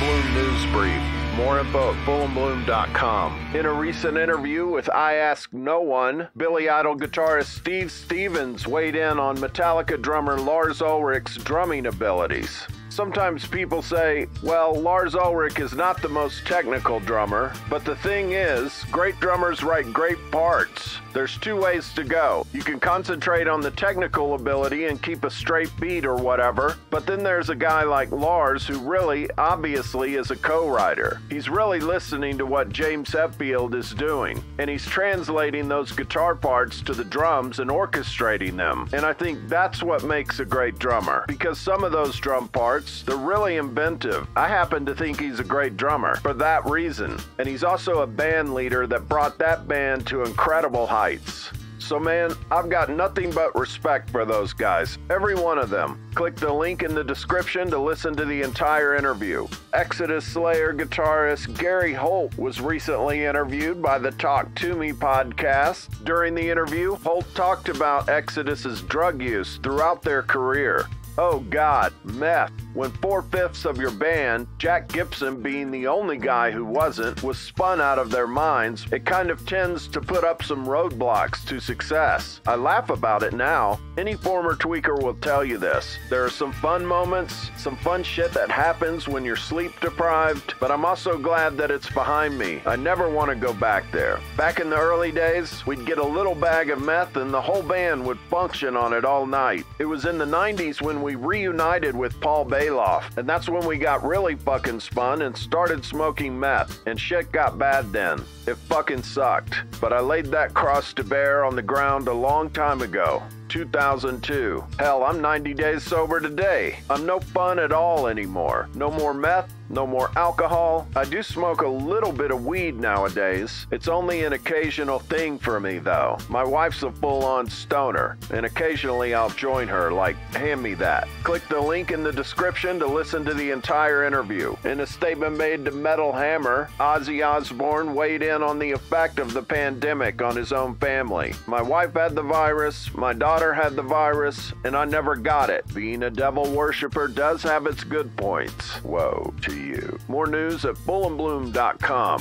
Bloom News Brief. More info at fullandbloom.com. In a recent interview with I Ask No One, Billy Idol guitarist Steve Stevens weighed in on Metallica drummer Lars Ulrich's drumming abilities. Sometimes people say, well, Lars Ulrich is not the most technical drummer, but the thing is, great drummers write great parts. There's two ways to go. You can concentrate on the technical ability and keep a straight beat or whatever, but then there's a guy like Lars who really, obviously, is a co-writer. He's really listening to what James Hetfield is doing, and he's translating those guitar parts to the drums and orchestrating them. And I think that's what makes a great drummer, because some of those drum parts, they're really inventive. I happen to think he's a great drummer for that reason. And he's also a band leader that brought that band to incredible heights. So man, I've got nothing but respect for those guys, every one of them. Click the link in the description to listen to the entire interview. Exodus Slayer guitarist Gary Holt was recently interviewed by the Talk To Me podcast. During the interview, Holt talked about Exodus's drug use throughout their career. Oh God, meth. When 4/5 of your band, Jack Gibson being the only guy who wasn't, was spun out of their minds, it kind of tends to put up some roadblocks to success. I laugh about it now. Any former tweaker will tell you this. There are some fun moments, some fun shit that happens when you're sleep deprived, but I'm also glad that it's behind me. I never want to go back there. Back in the early days, we'd get a little bag of meth and the whole band would function on it all night. It was in the 90s when we reunited with Paul Baloff, and that's when we got really fucking spun and started smoking meth, and shit got bad then. It fucking sucked. But I laid that cross to bear on the ground a long time ago. 2002. Hell, I'm 90 days sober today. I'm no fun at all anymore. No more meth, no more alcohol. I do smoke a little bit of weed nowadays. It's only an occasional thing for me, though. My wife's a full-on stoner, and occasionally I'll join her, like, hand me that. Click the link in the description to listen to the entire interview. In a statement made to Metal Hammer, Ozzy Osbourne weighed in on the effect of the pandemic on his own family. My wife had the virus, my daughter had the virus, and I never got it. Being a devil worshiper does have its good points. Woe to you. More news at fullandbloom.com.